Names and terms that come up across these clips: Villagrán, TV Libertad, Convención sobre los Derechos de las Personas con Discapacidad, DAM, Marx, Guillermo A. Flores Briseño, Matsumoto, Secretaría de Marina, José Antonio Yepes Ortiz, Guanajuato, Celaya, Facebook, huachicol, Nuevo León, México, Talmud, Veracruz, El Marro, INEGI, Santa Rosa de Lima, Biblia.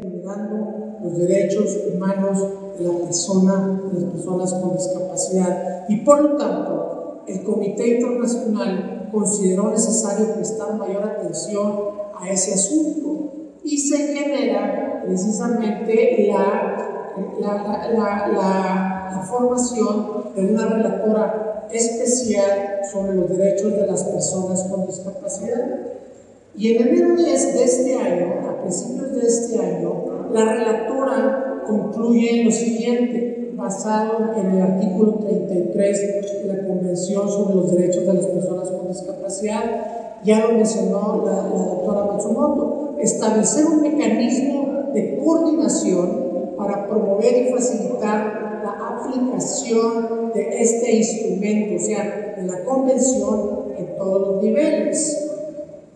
vulnerando los derechos humanos de la persona, de las personas con discapacidad. Y por lo tanto, el Comité Internacional consideró necesario prestar mayor atención a ese asunto y se genera precisamente la formación de una relatora especial sobre los derechos de las personas con discapacidad. Y en enero de este año, a principios de este año, la relatora concluye lo siguiente, basado en el artículo 33 de la Convención sobre los Derechos de las Personas con Discapacidad, ya lo mencionó la doctora Matsumoto, establecer un mecanismo de coordinación para promover y facilitar la aplicación de este instrumento, o sea, de la Convención en todos los niveles.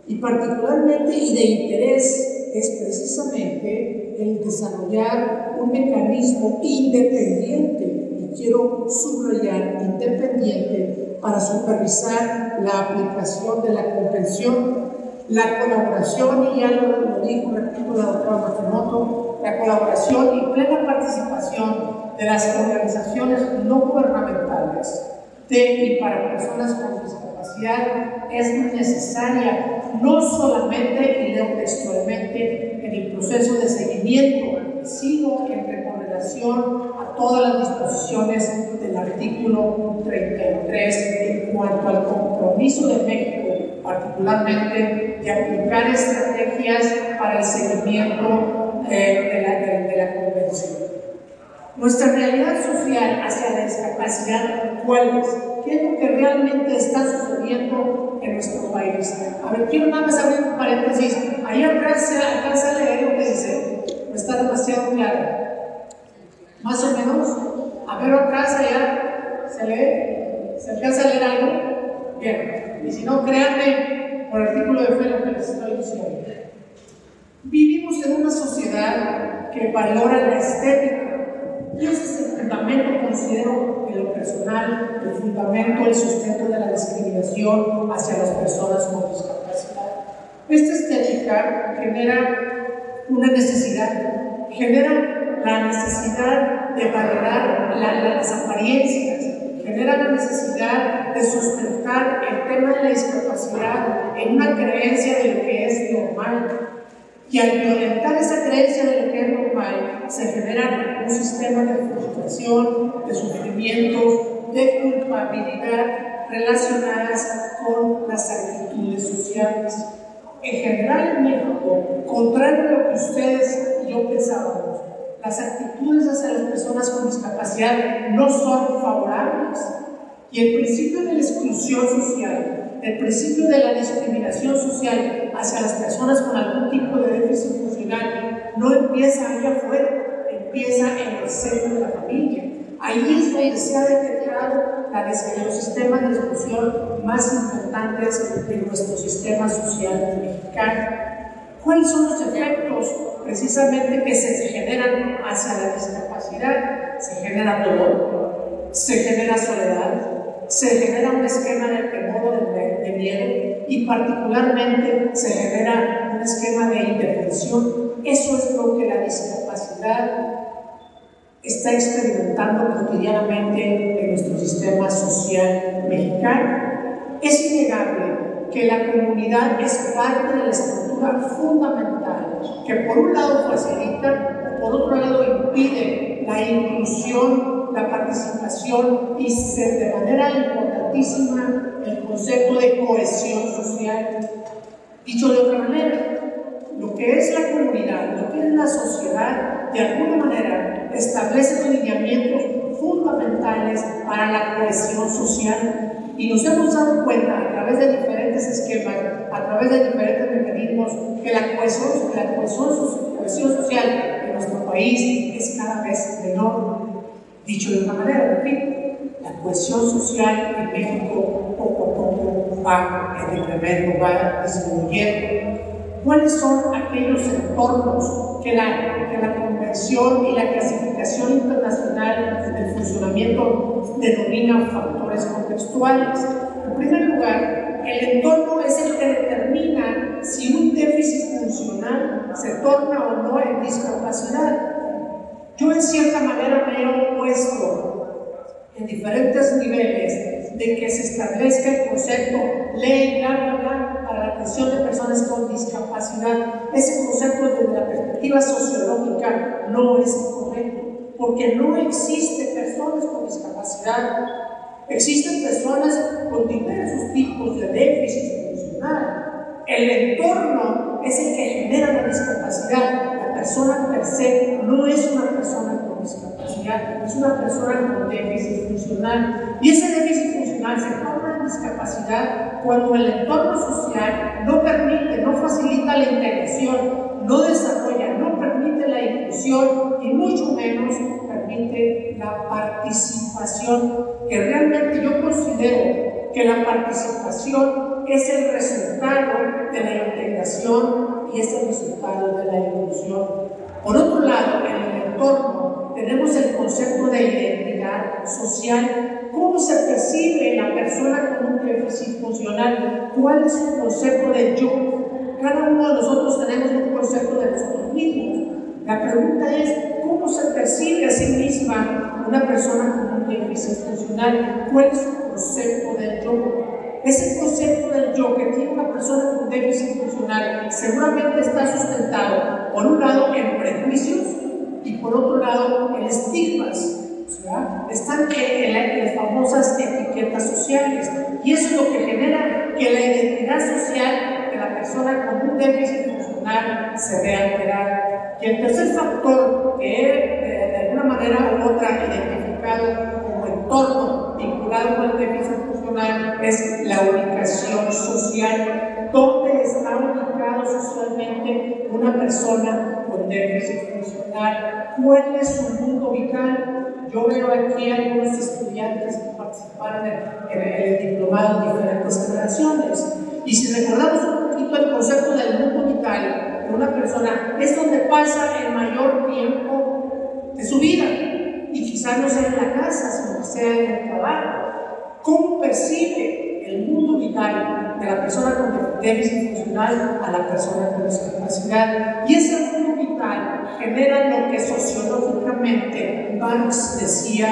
Y particularmente y de interés es precisamente el desarrollar un mecanismo independiente, y quiero subrayar independiente, para supervisar la aplicación de la Convención, la colaboración, y ya lo dijo, repito, la doctora Matsumoto, la colaboración y plena participación de las organizaciones no gubernamentales de y para personas con discapacidad es necesaria, no solamente y leo textualmente en el proceso de seguimiento, sino en relación a todas las disposiciones del artículo 33 en cuanto al compromiso de México, particularmente de aplicar estrategias para el seguimiento de la Convención. Nuestra realidad social hacia la discapacidad, ¿cuál es? ¿Qué es lo que realmente está sucediendo en nuestro país? A ver, quiero nada más abrir un paréntesis. Ahí alcanza a leer lo que dice. No está demasiado claro. Más o menos. A ver, atrás allá. ¿Se lee? ¿Se alcanza a leer algo? Bien. Y si no, créanme por artículo de fe lo que les estoy diciendo. Vivimos en una sociedad que valora la estética. Y ese es el fundamento, considero en lo personal, el fundamento, el sustento de la discriminación hacia las personas con discapacidad. Esta estética genera una necesidad, genera la necesidad de valorar las apariencias, genera la necesidad de sustentar el tema de la discapacidad en una creencia de lo que es normal. Y al violentar esa creencia de lo que es normal, se genera un sistema de frustración, de sufrimientos, de culpabilidad relacionadas con las actitudes sociales. En general, en México, contrario a lo que ustedes y yo pensábamos, las actitudes hacia las personas con discapacidad no son favorables. Y el principio de la exclusión social, el principio de la discriminación social hacia las personas con algún tipo de déficit funcional no empieza allá afuera, empieza en el seno de la familia. Ahí es donde se ha detectado los sistemas de exclusión más importantes de nuestro sistema social mexicano. ¿Cuáles son los efectos precisamente que se generan hacia la discapacidad? Se genera dolor, se genera soledad, se genera un esquema de temor, de miedo, y particularmente se genera un esquema de indefensión. Eso es lo que la discapacidad está experimentando cotidianamente en nuestro sistema social mexicano. Es innegable que la comunidad es parte de la estructura fundamental que por un lado facilita, por otro lado impide la inclusión, la participación y de manera importantísima el concepto de cohesión social. Dicho de otra manera, lo que es la comunidad, lo que es la sociedad, de alguna manera establece lineamientos fundamentales para la cohesión social, y nos hemos dado cuenta a través de diferentes esquemas, a través de diferentes mecanismos, que la cohesión social en nuestro país es cada vez menor. Dicho de otra manera, repito, la cohesión social en México poco a poco va en decremento, va disminuyendo. ¿Cuáles son aquellos entornos que la Convención y la clasificación internacional del funcionamiento denominan factores contextuales? En primer lugar, el entorno es el que determina si un déficit funcional se torna o no en discapacidad cierta manera me he opuesto en diferentes niveles de que se establezca el concepto ley, bla, bla, bla, para la atención de personas con discapacidad. Ese concepto desde la perspectiva sociológica no es correcto, porque no existen personas con discapacidad, existen personas con diversos tipos de déficit funcional. El entorno es el que genera la discapacidad. La persona per se no es una persona con discapacidad, es una persona con déficit funcional. Y ese déficit funcional se torna en discapacidad cuando el entorno social no permite, no facilita la integración, no desarrolla, no permite la inclusión y mucho menos permite la participación, que realmente yo considero que la participación es el resultado de la integración y es el resultado de la inclusión. Por otro lado, en el entorno tenemos el concepto de identidad social. ¿Cómo se percibe la persona con un déficit funcional? ¿Cuál es el concepto de yo? Cada uno de nosotros tenemos un concepto de nosotros mismos. La pregunta es, ¿cómo se percibe a sí misma una persona con un déficit funcional? ¿Cuál es su concepto del yo? Ese concepto del yo que tiene una persona con déficit funcional seguramente está sustentado, por un lado, en prejuicios y por otro lado, en estigmas. O sea, están en las famosas etiquetas sociales. Y eso es lo que genera que la identidad social de la persona con un déficit funcional se vea alterada. Y el tercer factor que he de alguna manera u otra identificado como entorno vinculado con el déficit funcional es la ubicación social. ¿Dónde está ubicado socialmente una persona con déficit funcional? ¿Cuál es su mundo vital? Yo veo aquí a algunos estudiantes que participaron en el diplomado de diferentes generaciones. Y si recordamos un poquito el concepto del mundo vital, una persona es donde pasa el mayor tiempo de su vida, y quizás no sea en la casa, sino que sea en el trabajo. ¿Cómo percibe el mundo vital de la persona con déficit funcional a la persona con discapacidad? Y ese mundo vital genera lo que sociológicamente Marx decía,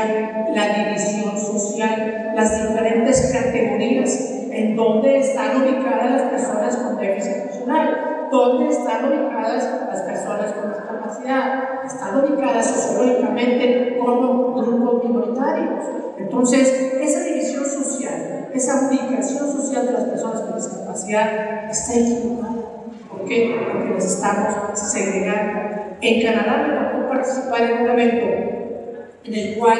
la división social, las diferentes categorías en donde están ubicadas las personas con déficit funcional. ¿Dónde están ubicadas las personas con discapacidad? Están ubicadas sociológicamente como grupos minoritarios. Entonces, esa división social, esa ubicación social de las personas con discapacidad está equivocada. ¿Por qué? Porque nos estamos segregando. En Canadá me tocó participar en un evento en el cual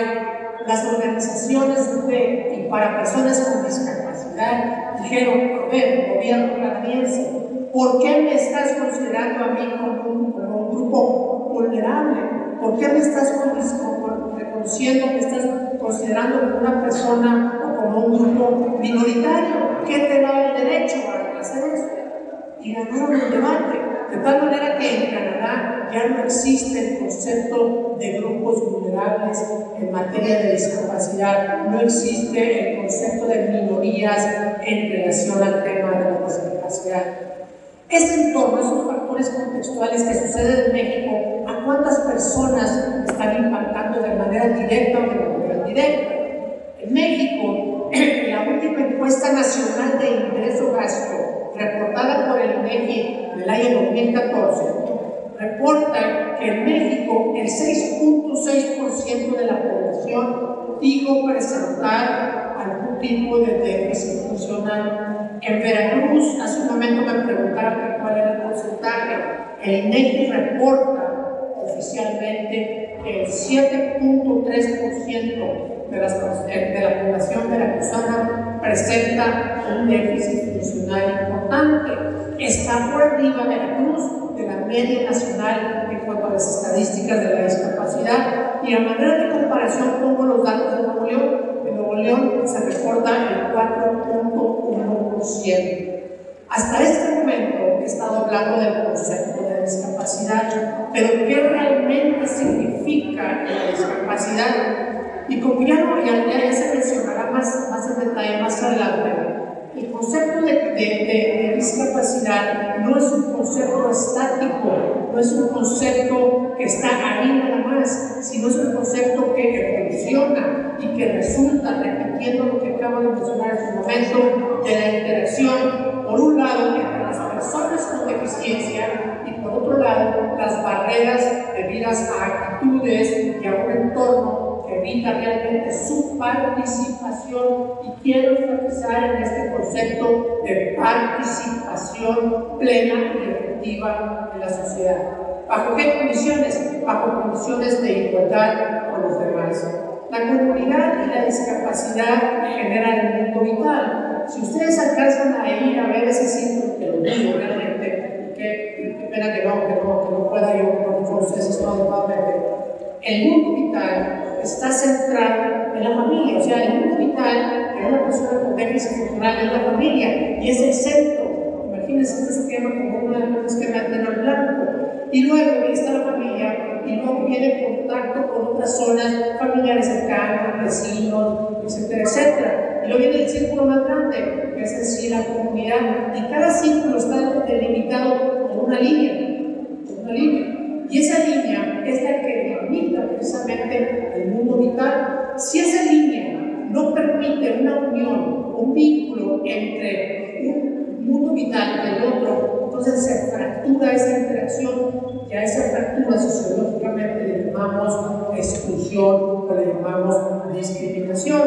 las organizaciones de y para personas con discapacidad dijeron: a ver, gobierno canadiense, ¿por qué me estás considerando a mí como un grupo vulnerable? ¿Por qué me estás reconociendo, me estás considerando como una persona o como un grupo minoritario? ¿Qué te da el derecho a hacer eso? Y ganaron el debate. De tal manera que en Canadá ya no existe el concepto de grupos vulnerables en materia de discapacidad, no existe el concepto de minorías en relación al tema de la discapacidad. Ese entorno, esos factores contextuales que suceden en México, ¿a cuántas personas están impactando de manera directa o de manera indirecta? En México, la última encuesta nacional de ingreso-gasto, reportada por el INEGI en el año 2014, reporta que en México el 6.6% de la población dijo presentar algún tipo de déficit funcional. En Veracruz, hace un momento me preguntaron cuál era el porcentaje. El INEGI reporta oficialmente que el 7.3% de la población veracruzana presenta un déficit funcional importante. Está por arriba Veracruz de la media nacional en cuanto a las estadísticas de la discapacidad. Y a manera de comparación pongo los datos de Nuevo León. En Nuevo León se reporta el 4.1%. Hasta este momento he estado hablando del concepto de discapacidad, pero ¿qué realmente significa la discapacidad? Y como ya se mencionará más en detalle más adelante, El concepto de discapacidad no es un concepto estático, no es un concepto que está ahí nada más, sino es un concepto que evoluciona y que resulta, repitiendo lo que acabo de mencionar en su momento, de la interacción, por un lado, entre las personas con deficiencia y por otro lado, las barreras debidas a actitudes y a un entorno que evita realmente su participación. Y quiero enfatizar en este concepto de participación plena y efectiva en la sociedad. ¿Bajo qué condiciones? Bajo condiciones de igualdad con los demás. La comunidad y la discapacidad generan el mundo vital. Si ustedes alcanzan a ir a ver ese sitio, que lo digo realmente, qué pena que no pueda yo con ustedes adecuadamente. El mundo vital está centrado en la familia, o sea, el mundo vital de una persona con déficit funcional es la familia y es el centro. Imagínense este esquema como un esquema de antena blanco. Y luego está la familia y luego viene contacto con otras zonas familiares cercanas, vecinos, etcétera, etcétera. Y luego viene el círculo más grande, que es decir, la comunidad. Y cada círculo está delimitado por una línea, Y esa línea es la que limita precisamente el mundo vital. Si esa línea no permite una unión, un vínculo entre un mundo vital y el otro, entonces se fractura esa interacción, y a esa fractura sociológicamente le llamamos exclusión o le llamamos discriminación.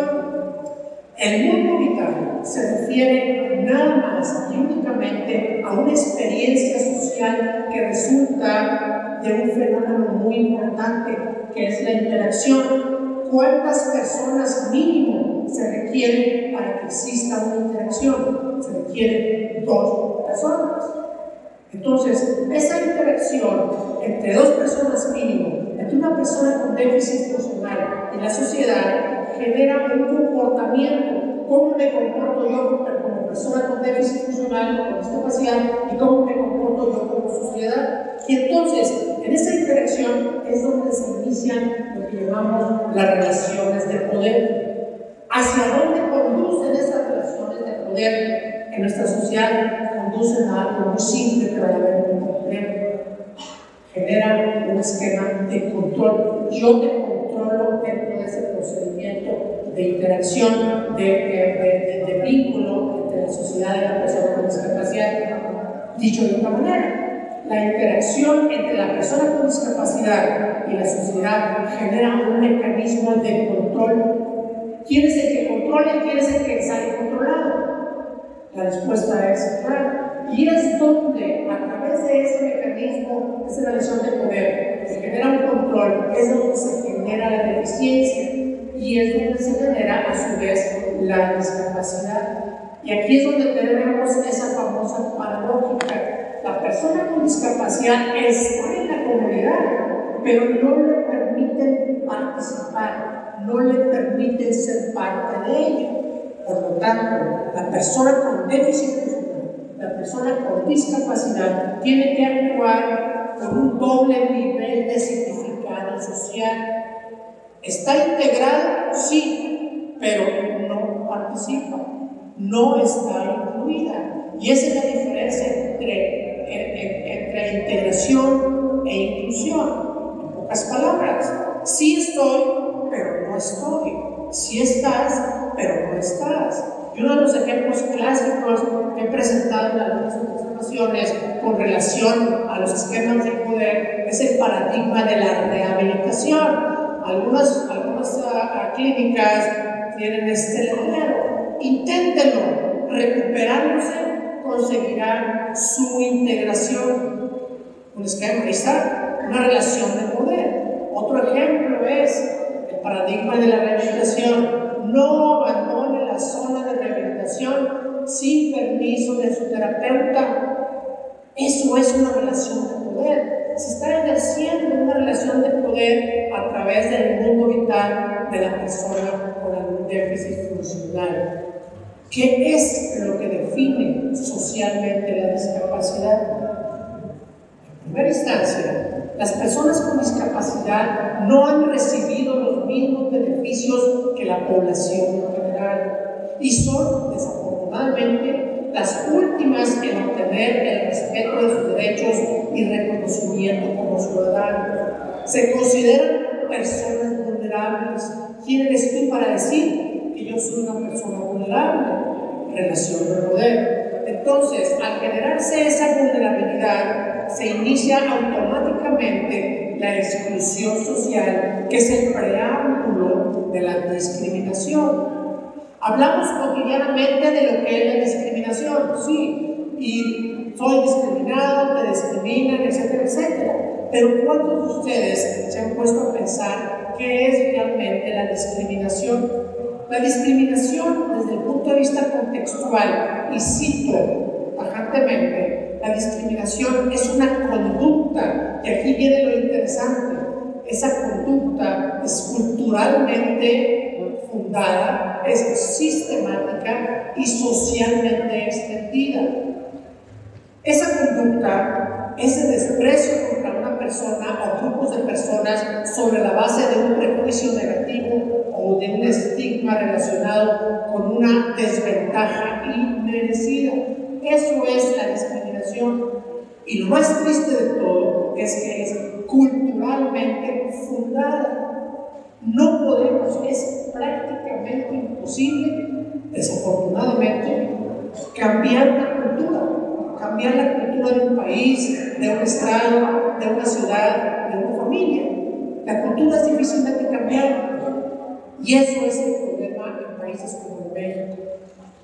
El mundo vital se refiere nada más y únicamente a una experiencia social que resulta de un fenómeno muy importante, que es la interacción. ¿Cuántas personas mínimo se requieren para que exista una interacción? Se requieren 2 personas. Entonces, esa interacción entre 2 personas mínimo, entre una persona con déficit funcional y la sociedad, genera un comportamiento. ¿Cómo me comporto yo como persona con déficit funcional o con discapacidad? ¿Y cómo me comporto yo como sociedad? Y entonces, en esa interacción es donde se inician lo que llamamos las relaciones de poder. ¿Hacia dónde conducen esas relaciones de poder en nuestra sociedad? Conducen a algo muy simple, que va a haber un complejo. Generan un esquema de control. Yo te controlo dentro de ese procedimiento de interacción, de vínculo entre la sociedad y la persona con discapacidad. Dicho de otra manera, la interacción entre la persona con discapacidad y la sociedad genera un mecanismo de control. ¿Quién es el que controla y quién es el que sale controlado? La respuesta es clara. Y es donde, a través de ese mecanismo, esa relación de poder, se genera un control, es donde se genera la deficiencia y es donde se genera, a su vez, la discapacidad. Y aquí es donde tenemos esa famosa paradójica. La persona con discapacidad está en la comunidad, pero no le permiten participar, no le permiten ser parte de ella. Por lo tanto, la persona con déficit funcional, la persona con discapacidad, tiene que actuar con un doble nivel de significado social. Está integrada, sí, pero no participa, no está incluida. Y esa es la diferencia entre integración e inclusión. En pocas palabras, sí estoy, pero no estoy. Sí estás, pero no estás. Y uno de los ejemplos clásicos que he presentado en algunas ocasiones con relación a los esquemas de poder es el paradigma de la rehabilitación. Algunas clínicas tienen este letrero: inténtenlo, recuperándose conseguirán su integración. Un esquema, una relación de poder. Otro ejemplo es el paradigma de la rehabilitación: no abandone la zona de rehabilitación sin permiso de su terapeuta. Eso es una relación de poder. Se está ejerciendo una relación de poder a través del mundo vital de la persona con algún déficit funcional. ¿Qué es lo que define socialmente la discapacidad? En primera instancia, las personas con discapacidad no han recibido los mismos beneficios que la población en general. y son desafortunadamente las últimas en obtener el respeto de sus derechos y reconocimiento como ciudadanos. Se consideran personas vulnerables. ¿Quién eres tú para decir que yo soy una persona vulnerable? Relación de poder. Entonces, al generarse esa vulnerabilidad, se inicia automáticamente la exclusión social, que es el preámbulo de la discriminación. Hablamos cotidianamente de lo que es la discriminación, sí, y soy discriminado, te discriminan, etcétera, etcétera. Pero ¿cuántos de ustedes se han puesto a pensar qué es realmente la discriminación? La discriminación, desde el punto de vista contextual, y cito tajantemente, la discriminación es una conducta, y aquí viene lo interesante, esa conducta es culturalmente fundada, es sistemática y socialmente extendida. Esa conducta, ese desprecio contra una persona o grupos de personas sobre la base de un prejuicio negativo o de un estigma relacionado con una desventaja inmerecida. Eso es la discriminación. Y lo más triste de todo es que es culturalmente fundada. No podemos, es prácticamente imposible, desafortunadamente, cambiar la cultura. Cambiar la cultura de un país, de un estado, de una ciudad, de una familia. La cultura es difícil de cambiar. Y eso es el problema en países como México.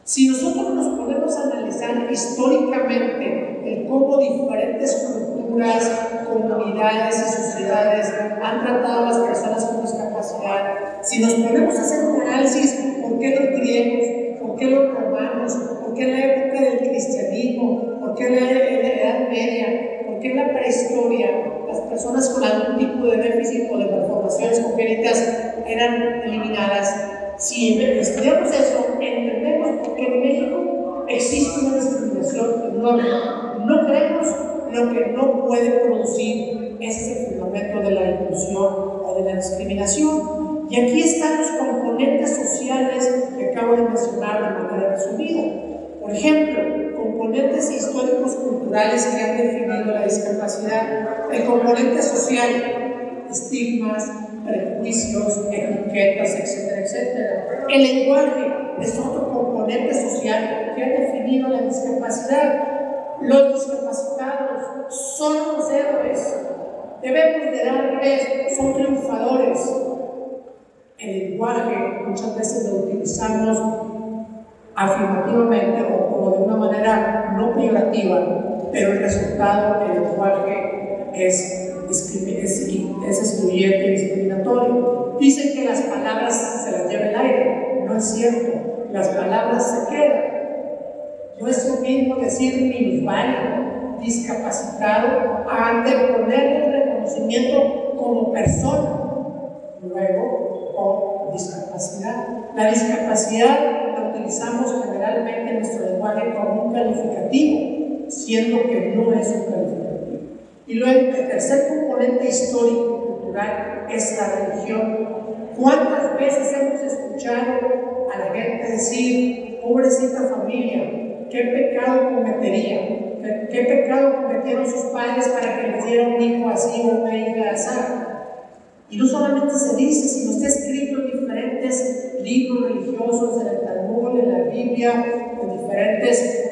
Si nosotros nos podemos analizar históricamente el cómo diferentes culturas, comunidades y sociedades han tratado a las personas con discapacidad, si nos ponemos a hacer un análisis por qué los griegos, por qué los romanos, por qué la época del cristianismo, por qué la Edad Media, por qué la prehistoria, las personas con algún tipo de déficit o de malformaciones congénitas eran eliminadas. Si estudiamos eso, entendemos por qué en México existe una discriminación enorme. No creemos lo que no puede producir ese fundamento de la inclusión o de la discriminación. Y aquí están los componentes sociales que acabo de mencionar de manera resumida. Por ejemplo, componentes históricos culturales que han definido la discapacidad. El componente social, estigmas, prejuicios, etiquetas, etcétera, etcétera. El lenguaje es otro componente social que ha definido la discapacidad. Los discapacitados son los héroes, debemos de darles, son triunfadores. El lenguaje muchas veces lo utilizamos afirmativamente o como de una manera no peyorativa, pero el resultado del lenguaje es excluyente y discriminatorio. Dicen que las palabras se las lleva el aire, no es cierto, las palabras se quedan. No es lo mismo decir minusválido, discapacitado, antes de ponerle el reconocimiento como persona, luego con discapacidad. La discapacidad la utilizamos generalmente en nuestro lenguaje como un calificativo, siendo que no es un calificativo. Y luego el tercer componente histórico-cultural es la religión. ¿Cuántas veces hemos escuchado a la gente decir, pobrecita familia? ¿Qué pecado cometería? ¿Qué pecado cometieron sus padres para que les diera un hijo así o una hija así? Y no solamente se dice, sino está escrito en diferentes libros religiosos, en el Talmud, en la Biblia, en diferentes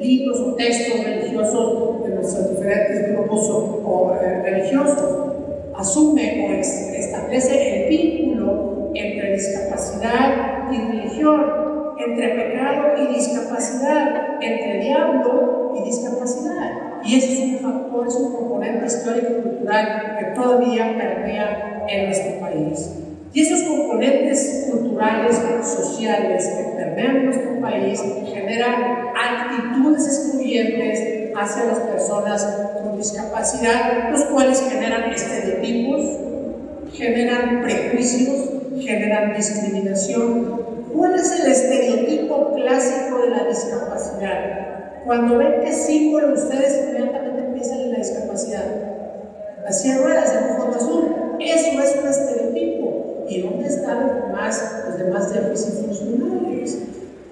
libros o textos religiosos de nuestros diferentes grupos o religiosos. Asume o establece el vínculo entre discapacidad y religión, entre pecado y discapacidad, entre diablo y discapacidad. Y ese es un factor, es un componente histórico-cultural que todavía permea en nuestro país. Y esos componentes culturales, sociales que permean en nuestro país generan actitudes excluyentes hacia las personas con discapacidad, los cuales generan estereotipos, generan prejuicios, generan discriminación. ¿Cuál es el estereotipo clásico de la discapacidad? Cuando ven que símbolo ustedes inmediatamente piensan en la discapacidad. Las ruedas en un fondo azul, eso es un estereotipo. ¿Y dónde está están los demás déficits funcionales.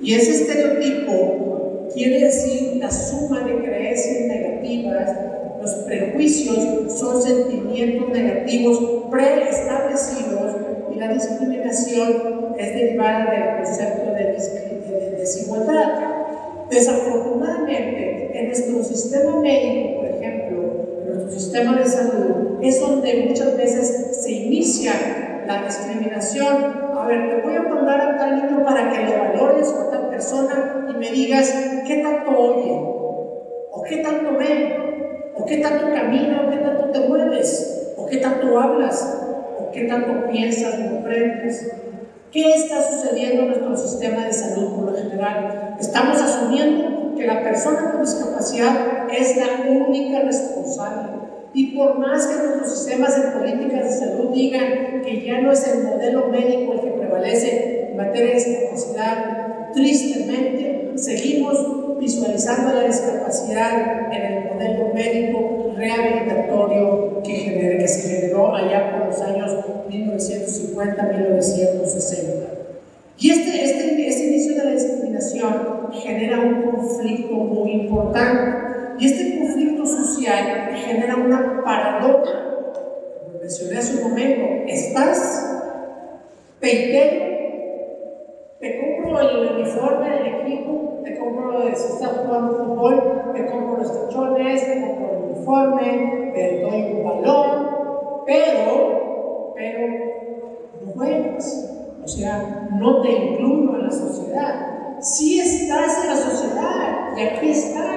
Y ese estereotipo quiere decir la suma de creencias negativas. Los prejuicios son sentimientos negativos preestablecidos, y la discriminación es derivada del concepto de desigualdad. Desafortunadamente, en nuestro sistema médico, por ejemplo, en nuestro sistema de salud, es donde muchas veces se inicia la discriminación. A ver, te voy a mandar a tal niño para que lo valores a tal persona y me digas qué tanto oye, o qué tanto ve, o qué tanto camina, o qué tanto te mueves, o qué tanto hablas, o qué tanto piensas, comprendes. ¿Qué está sucediendo en nuestro sistema de salud por lo general? Estamos asumiendo que la persona con discapacidad es la única responsable. Y por más que nuestros sistemas de políticas de salud digan que ya no es el modelo médico el que prevalece en materia de discapacidad, tristemente seguimos visualizando la discapacidad en el modelo médico rehabilitatorio que se generó allá por los años 1950-1960. Y este inicio de la discriminación genera un conflicto muy importante. Y este conflicto social genera una paradoja. Como mencioné hace un momento, te compro el uniforme, el equipo, te compro si estás jugando fútbol, te compro los tachones, te compro el uniforme, te doy un balón, pero no juegas, o sea, no te incluyo en la sociedad. Sí estás en la sociedad, y aquí estás,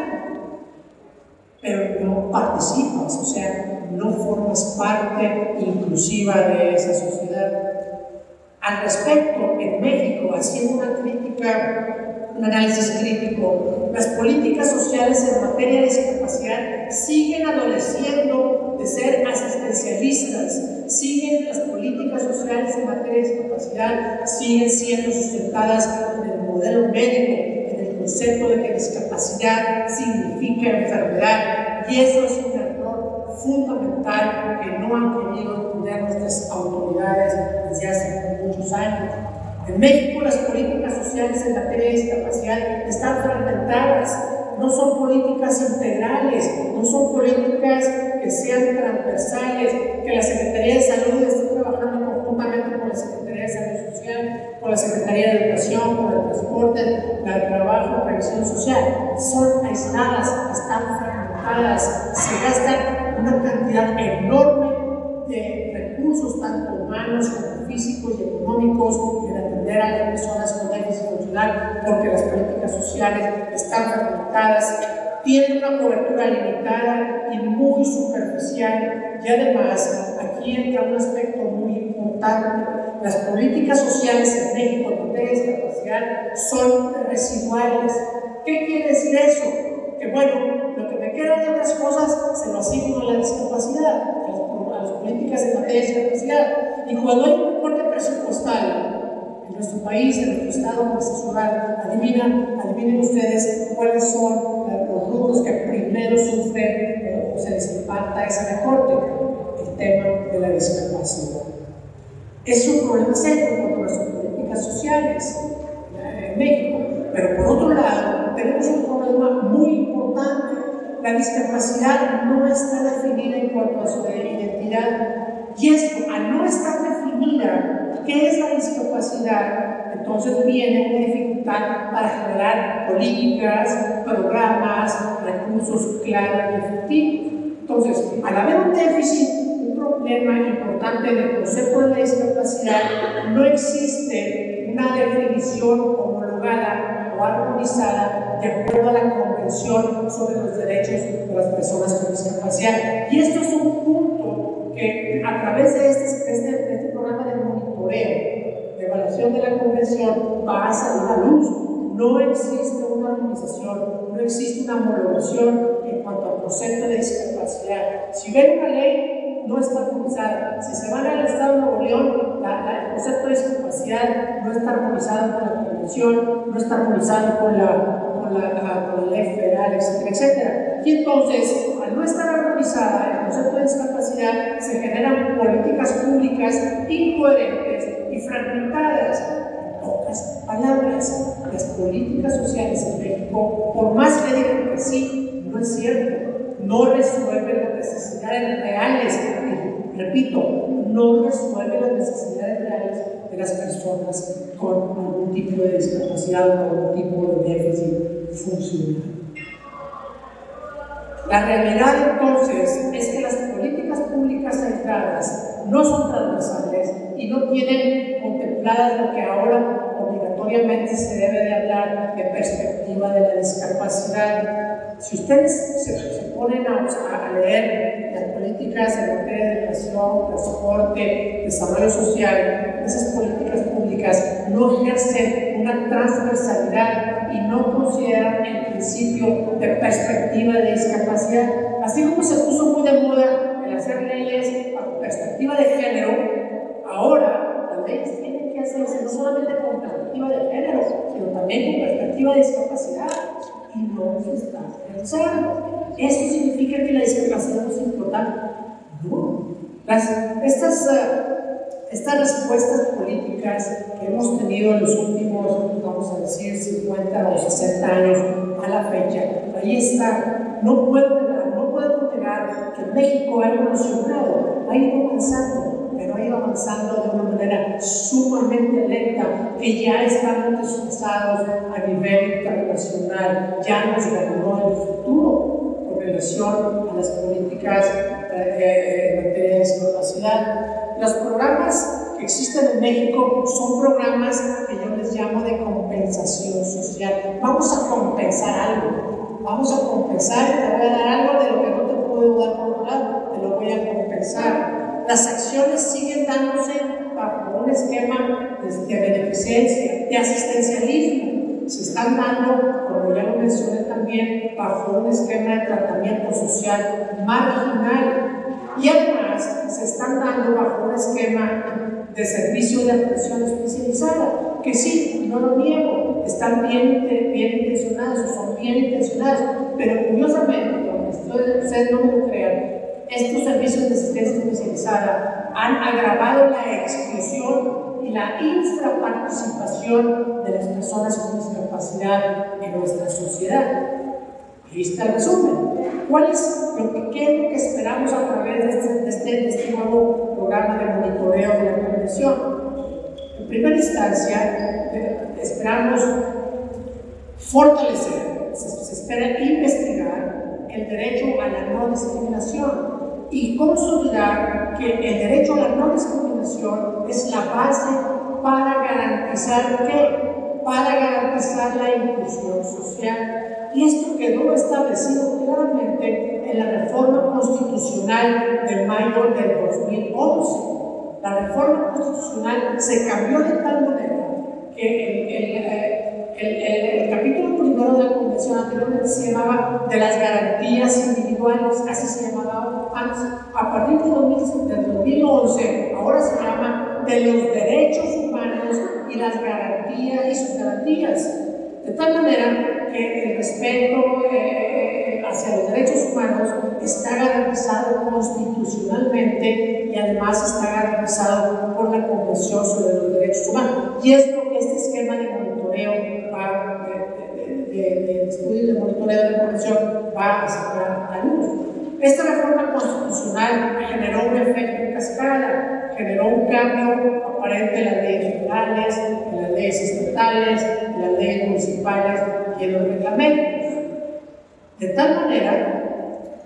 pero no participas, o sea, no formas parte inclusiva de esa sociedad. Al respecto, en México, haciendo una crítica, un análisis crítico, las políticas sociales en materia de discapacidad siguen adoleciendo de ser asistencialistas, las políticas sociales en materia de discapacidad siguen siendo sustentadas en el modelo médico, concepto de que discapacidad significa enfermedad, y eso es un error fundamental que no han querido entender nuestras autoridades desde hace muchos años. En México las políticas sociales en materia de discapacidad están fragmentadas, no son políticas integrales, no son políticas que sean transversales, que la Secretaría de Salud esté trabajando conjuntamente con la Secretaría de Salud Social, con la Secretaría de Educación, con el Transporte, la de Trabajo, la Previsión Social. Son aisladas, están fragmentadas, se gastan una cantidad enorme de recursos, tanto humanos como físicos y económicos, en atender a las personas con déficit funcional, porque las políticas sociales están fragmentadas, tienen una cobertura limitada y muy superficial. Y además, aquí entra un aspecto muy importante. Las políticas sociales en México en materia de discapacidad son residuales. ¿Qué quiere decir eso? Que bueno, lo que me queda de otras cosas se lo asigno a la discapacidad, a las políticas en materia de discapacidad. Y cuando hay un corte presupuestal en nuestro país, en nuestro estado, adivinen ustedes cuáles son los grupos que primero sufren o se les impacta ese recorte, el tema de la discapacidad. Es un problema serio con las políticas sociales en México, pero por otro lado tenemos un problema muy importante. La discapacidad no está definida en cuanto a su identidad, y esto, al no estar definida qué es la discapacidad, entonces viene una dificultad para generar políticas, programas, recursos claros y efectivos. Entonces, al haber un déficit, problema importante del concepto de la discapacidad, no existe una definición homologada o armonizada de acuerdo a la Convención sobre los Derechos de las Personas con Discapacidad. Y esto es un punto que a través de este programa de monitoreo, de evaluación de la Convención, va a salir a luz. No existe una armonización, no existe una homologación en cuanto al concepto de discapacidad. Si ven una ley, no está armonizada. Si se van al estado de Nuevo León, el concepto de discapacidad no está armonizado con la Convención, no está armonizado con la con la federal, etcétera, etcétera. Y entonces, al no estar armonizada el concepto de discapacidad, se generan políticas públicas incoherentes y fragmentadas. En pocas palabras, las políticas sociales en México, por más que digan que sí, no es cierto, no resuelven las necesidades reales, repito, no resuelve las necesidades reales de las personas con algún tipo de discapacidad o algún tipo de déficit funcional. La realidad entonces es que las políticas públicas aisladas no son transversales y no tienen contempladas lo que ahora obligatoriamente se debe de hablar de perspectiva de la discapacidad. Si ustedes se ponen a leer las políticas en materia de educación, transporte, desarrollo social, esas políticas públicas no ejercen una transversalidad y no consideran el principio de perspectiva de discapacidad. Así como se puso muy de moda el hacer leyes bajo perspectiva de género, ahora las leyes tienen que hacerse no solamente con perspectiva de género, sino también con perspectiva de discapacidad. Y no se está pensando. ¿Eso significa que la discapacidad no es importante? No. Estas respuestas políticas que hemos tenido en los últimos, vamos a decir, 50 o 60 años a la fecha, ahí está. No podemos negar que México ha evolucionado, ha ido avanzando, pero ha ido avanzando de una manera sumamente lenta, que ya estamos desfasados a nivel internacional, ya nos ganó el futuro con relación a las políticas en materia de discapacidad. Los programas que existen en México son programas que yo les llamo de compensación social. Vamos a compensar algo, vamos a compensar, te voy a dar algo de lo que no te puedo dar por otro lado, te lo voy a compensar. Las acciones siguen dándose bajo un esquema de beneficencia, de asistencialismo, se están dando, como ya lo mencioné también, bajo un esquema de tratamiento social marginal. Y además se están dando bajo un esquema de servicio de atención especializada, que sí, no lo niego, están bien intencionados, son bien intencionados, pero curiosamente, aunque ustedes no me lo crean, estos servicios de asistencia especializada han agravado la exclusión y la infraparticipación de las personas con discapacidad en nuestra sociedad. Vista el resumen, ¿qué es lo que esperamos a través de este nuevo programa de monitoreo de la Convención? En primera instancia, esperamos fortalecer, se espera investigar el derecho a la no discriminación y consolidar que el derecho a la no discriminación es la base para garantizar ¿qué? Para garantizar la inclusión social. Y esto quedó establecido claramente en la reforma constitucional de mayo del 2011. La reforma constitucional se cambió de tal manera que el capítulo primero de la Convención anteriormente se llamaba de las garantías individuales, así se llamaba antes. A partir del 2011, ahora se llama de los derechos humanos y las garantías y sus garantías. De tal manera que el respeto hacia los derechos humanos está garantizado constitucionalmente y además está garantizado por la Convención sobre los Derechos Humanos. Y es lo que este esquema de monitoreo, de estudio de monitoreo de la Convención, va a sacar a luz. Esta reforma constitucional generó un efecto en cascada, generó un cambio aparente en las leyes federales, en las leyes estatales, en las leyes municipales y en los reglamentos. De tal manera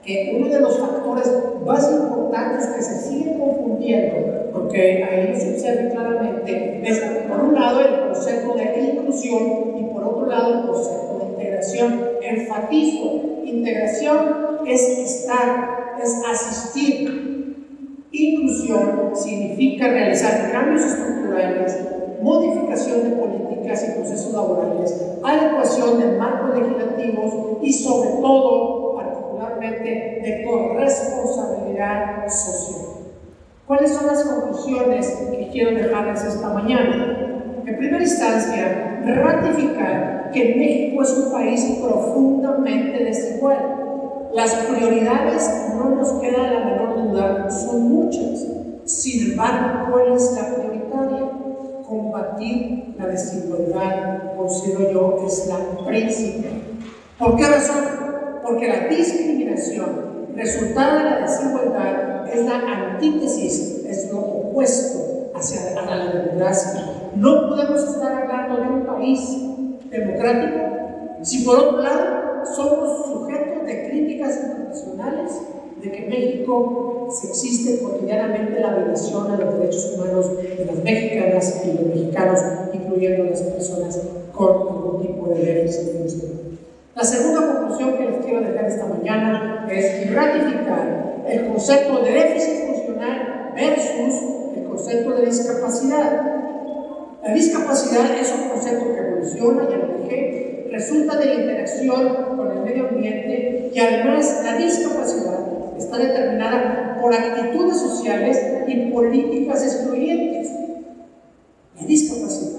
que uno de los factores más importantes que se sigue confundiendo, porque ahí se observa claramente, es por un lado el concepto de inclusión y por otro lado el concepto de integración. Enfatizo, integración es estar, es asistir. Inclusión significa realizar cambios estructurales, modificación de políticas y procesos laborales, adecuación de marcos legislativos y sobre todo, particularmente, de corresponsabilidad social. ¿Cuáles son las conclusiones que quiero dejarles esta mañana? En primera instancia, ratificar que México es un país profundamente desigual. Las prioridades, no nos queda la menor duda, son muchas. Sin embargo, ¿cuál es la prioritaria? Combatir la desigualdad, considero yo que es la principal. ¿Por qué razón? Porque la discriminación resultado de la desigualdad es la antítesis, es lo opuesto hacia la democracia. No podemos estar hablando de un país democrático si por otro lado somos sujetos de críticas internacionales de que en México se existe cotidianamente la violación a los derechos humanos de las mexicanas y los mexicanos, incluyendo las personas con algún tipo de derechos. La segunda conclusión que les quiero dejar esta mañana es ratificar el concepto de déficit funcional versus el concepto de discapacidad. La discapacidad es un concepto que evoluciona, ya lo dije, resulta de la interacción con el medio ambiente, y además la discapacidad está determinada por actitudes sociales y políticas excluyentes. La discapacidad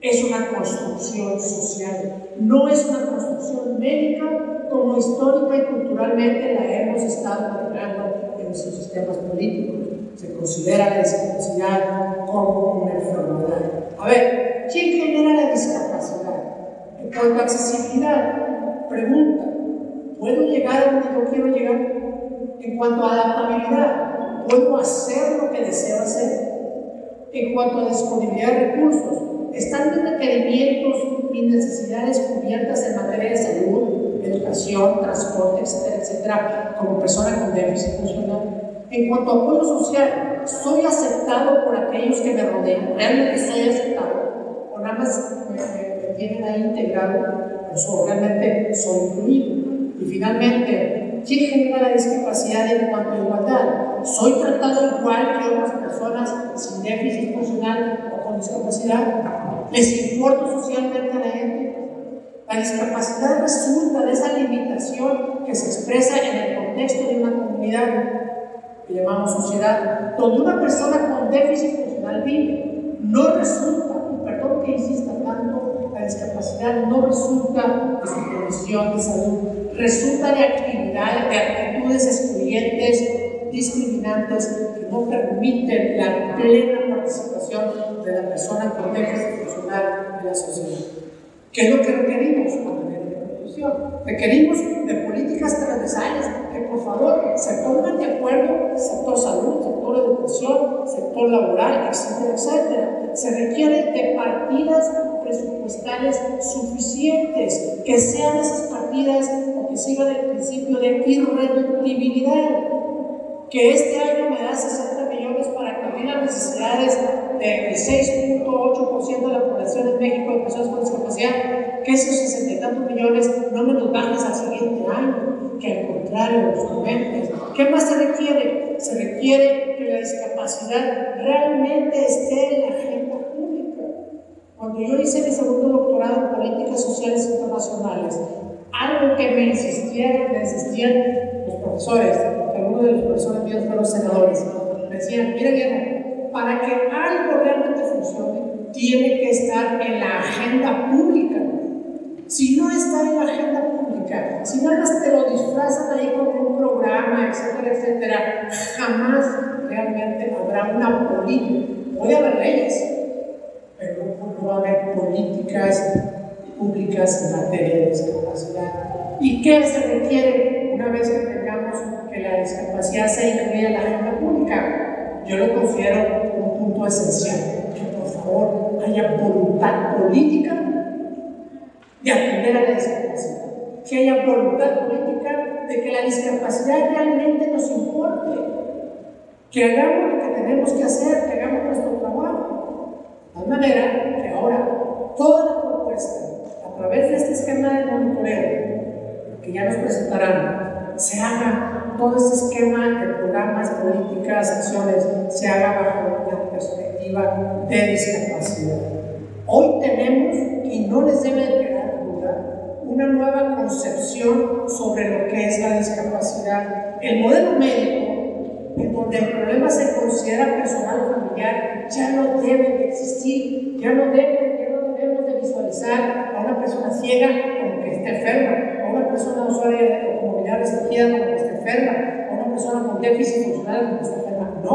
es una construcción social, no es una construcción médica como histórica y culturalmente la hemos estado marcando en nuestros sistemas políticos. Se considera la discapacidad como una enfermedad. A ver, ¿quién genera la discapacidad? En cuanto a accesibilidad, pregunta, ¿puedo llegar a donde yo quiero llegar? En cuanto a adaptabilidad, ¿puedo hacer lo que deseo hacer? En cuanto a disponibilidad de recursos, ¿están mis requerimientos y necesidades cubiertas en materia de salud, educación, transporte, etcétera, etcétera, como persona con déficit funcional? En cuanto a apoyo social, ¿soy aceptado por aquellos que me rodean? ¿Realmente soy aceptado? ¿O nada más me tienen ahí integrado? ¿O realmente soy incluido? Y finalmente, ¿quién genera la discapacidad en cuanto a igualdad? ¿Soy tratado igual que otras personas sin déficit funcional o con discapacidad? ¿Les importa socialmente a la gente? La discapacidad resulta de esa limitación que se expresa en el contexto de una comunidad que llamamos sociedad, donde una persona con déficit funcional vive. No resulta, perdón que insista tanto, la discapacidad no resulta de su condición de salud, resulta de actividades, de actitudes excluyentes, discriminantes, que no permiten la plena participación de la persona con déficit funcional en la sociedad. ¿Qué es lo que requerimos? Requerimos de políticas transversales que, por favor, se pongan de acuerdo sector salud, sector educación, sector laboral, etcétera, etcétera. Se requieren de partidas presupuestales suficientes, que sean esas partidas o que sigan el principio de irreductibilidad. Que este año me da 60 millones para cubrir las necesidades del 6.8% de la población en México de personas con discapacidad, que esos 60 y tantos millones no me los bajes al siguiente año, que al contrario los aumentes. ¿Qué más se requiere? Se requiere que la discapacidad realmente esté en la agenda pública. Cuando yo hice mi segundo doctorado en políticas sociales internacionales, algo que me insistían los profesores, algunos de los profesores míos fueron senadores, me decían, mira Guillermo, para que algo realmente funcione, tiene que estar en la agenda pública. Si no está en la agenda pública, si nada más te lo disfrazan ahí con un programa, etcétera, etcétera, jamás realmente habrá una política. Puede haber leyes, pero no va a haber políticas públicas en materia de discapacidad. ¿Y qué se requiere una vez que tengamos que la discapacidad se incluya en la agenda pública? Yo lo considero un punto esencial, que por favor haya voluntad política de atender a la discapacidad, que haya voluntad política de que la discapacidad realmente nos importe, que hagamos lo que tenemos que hacer, que hagamos nuestro trabajo. De tal manera que ahora toda la propuesta, a través de este esquema de monitoreo que ya nos presentarán, se haga todo este esquema de programas, políticas, acciones, se haga bajo la perspectiva de discapacidad. Hoy tenemos, y no les debe quedar una nueva concepción sobre lo que es la discapacidad. El modelo médico, en donde el problema se considera personal o familiar, ya no debe de existir, ya no debemos de visualizar realizar a una persona ciega como que esté enferma, a una persona usuaria o con movilidad restringida como que esté enferma, a una persona con déficit funcional como que esté enferma. No,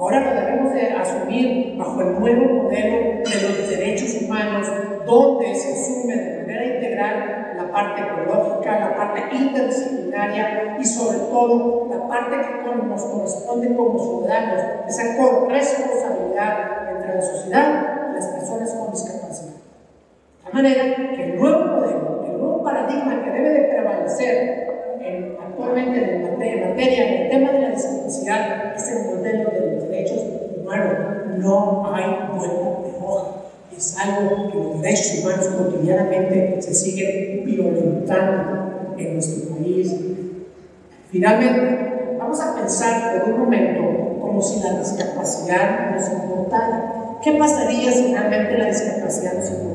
ahora lo debemos de asumir bajo el nuevo modelo de los derechos humanos, donde se asume de manera integral la parte ecológica, la parte interdisciplinaria y sobre todo la parte que nos corresponde como ciudadanos, esa corresponsabilidad entre la sociedad y las personas con discapacidad. De manera que el nuevo modelo, el nuevo paradigma que debe de prevalecer actualmente en materia, en el tema de la discapacidad, es el modelo de los derechos humanos. No hay vuelta de hoja. Es algo que los derechos humanos cotidianamente se siguen violentando en nuestro país. Finalmente, vamos a pensar por un momento como si la discapacidad nos importara. ¿Qué pasaría si realmente la discapacidad nos importara?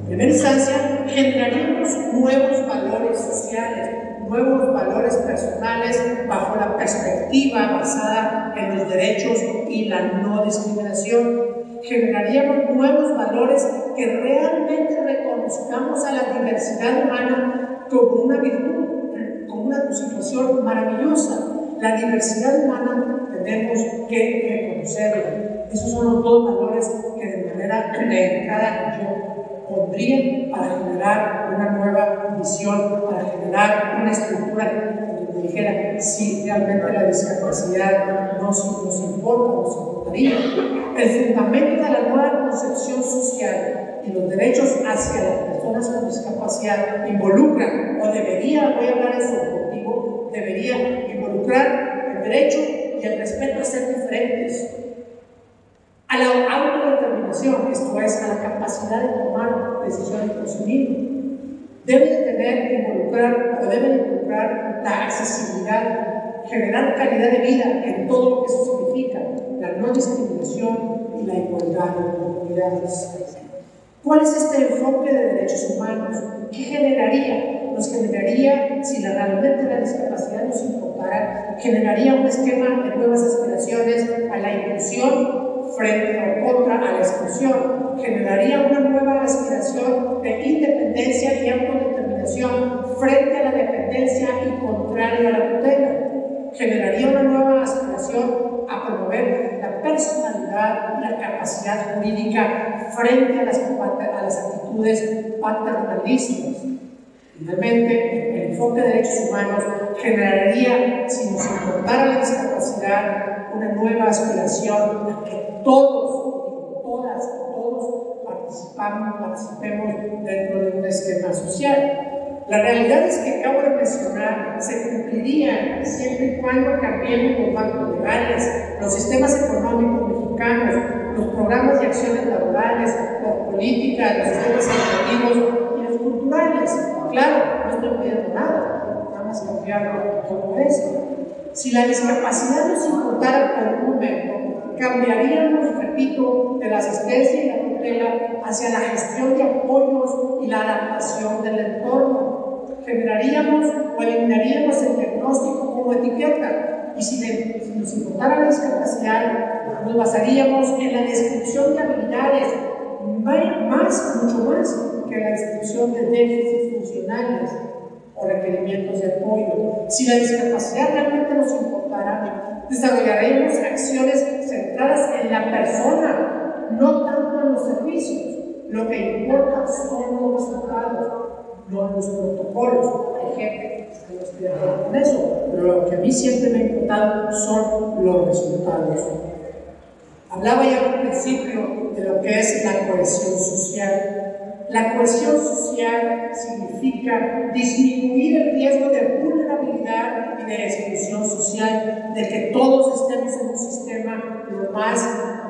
En primera instancia, generaríamos nuevos valores sociales, nuevos valores personales bajo la perspectiva basada en los derechos y la no discriminación. Generaríamos nuevos valores que realmente reconozcamos a la diversidad humana como una virtud, como una situación maravillosa. La diversidad humana tenemos que reconocerla. Esos son los dos valores que de manera cada yo pondría para generar una nueva visión, para generar una estructura que dijera si realmente la discapacidad nos importa, nos importaría. El fundamento de la nueva concepción social y los derechos hacia las personas con discapacidad involucran, o debería, voy a hablar de su objetivo, debería involucrar el derecho y el respeto a ser diferentes, a la autodeterminación, esto es, a la capacidad de tomar decisiones por sí mismo. Deben tener, involucrar o deben involucrar la accesibilidad, generar calidad de vida en todo lo que eso significa, la no discriminación y la igualdad de oportunidades. ¿Cuál es este enfoque de derechos humanos? ¿Qué generaría? Nos generaría, si realmente la discapacidad nos importara, generaría un esquema de nuevas aspiraciones a la inclusión frente o contra a la exclusión, generaría una nueva aspiración de independencia y autodeterminación frente a la dependencia y contrario a la tutela, generaría una nueva aspiración a promover la personalidad y la capacidad jurídica frente a las actitudes paternalistas. Finalmente, el enfoque de derechos humanos generaría, si nos importara la discapacidad, una nueva aspiración a que todos, todas, todos participemos dentro de un esquema social. La realidad es que acabo de mencionar se cumpliría siempre y cuando cambiemos los bancos legales, los sistemas económicos mexicanos, los programas y acciones laborales, las políticas, los sistemas educativos y los culturales. Claro, no estoy pidiendo nada, nada más cambiarlo todo esto. Si la discapacidad nos importara por un momento, cambiaríamos, repito, de la asistencia y la tutela hacia la gestión de apoyos y la adaptación del entorno. Generaríamos o eliminaríamos el diagnóstico como etiqueta. Y si nos importara la discapacidad, nos basaríamos en la descripción de habilidades, mucho más que la descripción de déficits funcionales o requerimientos de apoyo. Si la discapacidad realmente nos importara, desarrollaremos acciones centradas en la persona, no tanto en los servicios. Lo que importa son los resultados, no los protocolos. Hay gente que no estoy de acuerdo con eso, pero lo que a mí siempre me ha importado son los resultados. Hablaba ya al principio de lo que es la cohesión social. La cohesión social significa disminuir el riesgo de vulnerabilidad y de exclusión social, de que todos estemos en un sistema lo más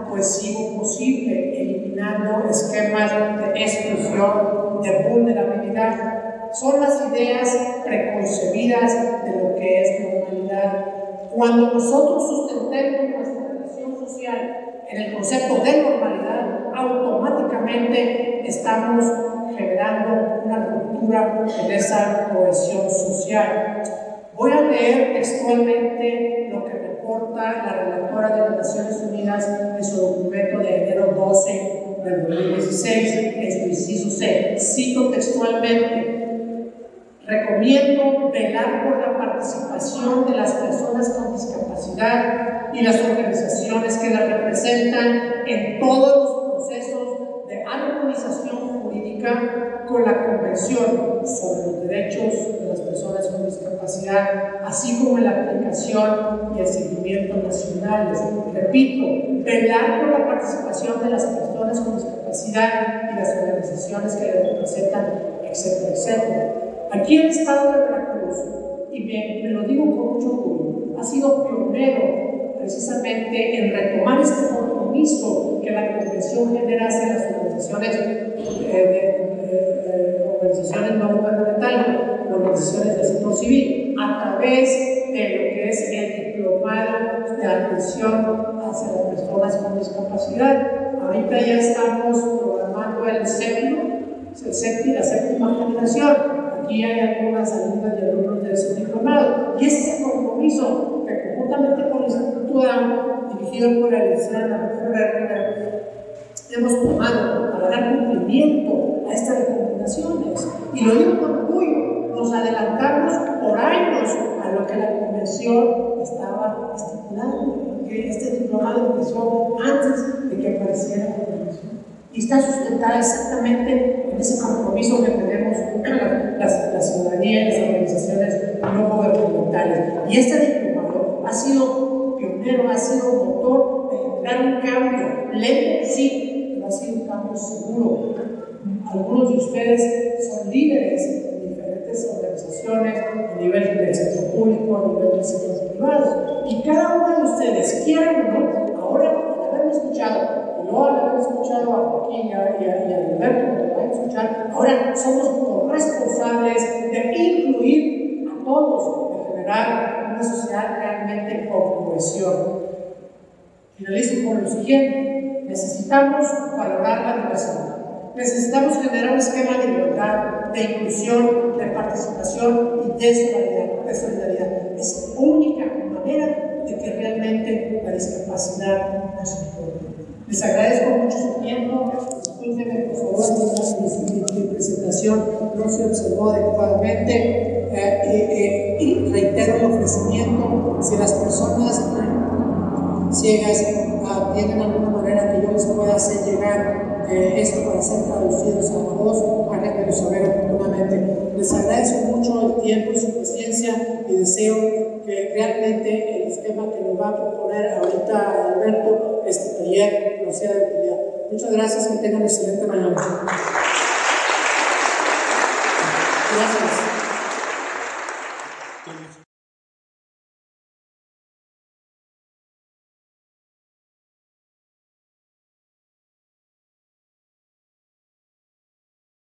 cohesivo posible, eliminando esquemas de exclusión, de vulnerabilidad. Son las ideas preconcebidas de lo que es normalidad. Cuando nosotros sustentemos nuestra relación social en el concepto de normalidad, automáticamente estamos generando una ruptura en esa cohesión social. Voy a leer textualmente lo que reporta la relatora de Naciones Unidas en su documento de enero 12 del 2016, este inciso C, cito textualmente: recomiendo velar por la participación de las personas con discapacidad y las organizaciones que las representan en todos los procesos de armonización jurídica con la Convención sobre los Derechos de las Personas con Discapacidad, así como en la aplicación y el seguimiento nacionales. Repito, velar por la participación de las personas con discapacidad y las organizaciones que les representan, etcétera, etcétera. Aquí en el estado de Veracruz, y me lo digo con mucho orgullo, ha sido pionero precisamente en retomar este compromiso que la Convención genera hacia las organizaciones no gubernamentales, organizaciones del sector civil, a través de lo que es el diplomado de atención hacia las personas con discapacidad. Ahorita ya estamos programando la séptima generación. Aquí hay algunas alumnas y alumnos de ese diplomado, y ese es el compromiso que conjuntamente con el Instituto DAM, dirigido por la licenciada, hemos tomado para dar cumplimiento a estas recomendaciones, y lo digo con orgullo. Nos adelantamos por años a lo que la Convención estaba estipulando, que este diplomado empezó antes de que apareciera la Convención. Y está sustentada exactamente en ese compromiso que tenemos la ciudadanía y las organizaciones no gubernamentales. Y este diplomado ha sido pionero, ha sido motor de generar un cambio leve, sí, pero ha sido un cambio seguro. Algunos de ustedes son líderes organizaciones a nivel del sector público, a nivel del sector privado, y cada uno de ustedes, quieran o no, ahora al haberme escuchado, y luego al haber escuchado a Joaquín y a Alberto, que lo van a escuchar, ahora somos corresponsables de incluir a todos, de generar una sociedad realmente con cohesión. Finalizo con lo siguiente: necesitamos valorar la diversidad. Necesitamos generar un esquema de igualdad, de inclusión, de participación y de solidaridad. Es la única manera de que realmente la discapacidad no se importe. Les agradezco mucho su tiempo. Discúlpenme, por favor, mi presentación no se observó adecuadamente. Y reitero el ofrecimiento: si las personas ciegas tienen alguna manera que yo les pueda hacer llegar esto para ser traducidos a voz, háganmelo saber oportunamente. Les agradezco mucho el tiempo y su presencia, y deseo que realmente el esquema que nos va a proponer ahorita Alberto, este taller, nos sea de utilidad. Muchas gracias, que tengan excelente mañana. Gracias.